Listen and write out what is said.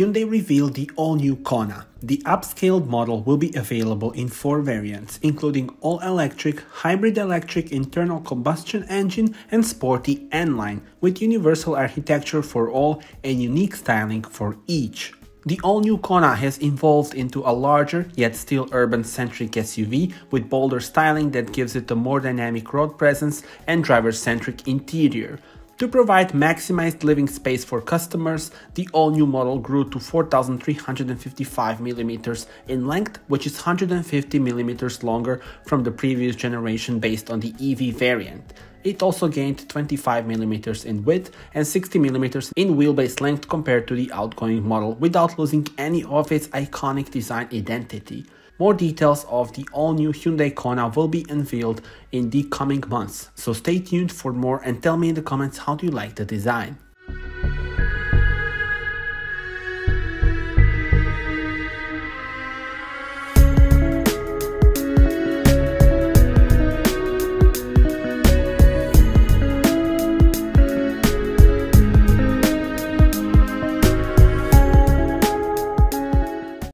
Hyundai revealed the all-new Kona. The upscaled model will be available in 4 variants, including all-electric, hybrid electric internal combustion engine, and sporty N-line, with universal architecture for all and unique styling for each. The all-new Kona has evolved into a larger, yet still urban-centric SUV with bolder styling that gives it a more dynamic road presence and driver-centric interior. To provide maximized living space for customers, the all-new model grew to 4,355 mm in length, which is 150 mm longer from the previous generation based on the EV variant. It also gained 25 mm in width and 60 mm in wheelbase length compared to the outgoing model, without losing any of its iconic design identity. More details of the all-new Hyundai Kona will be unveiled in the coming months, so stay tuned for more and tell me in the comments how do you like the design.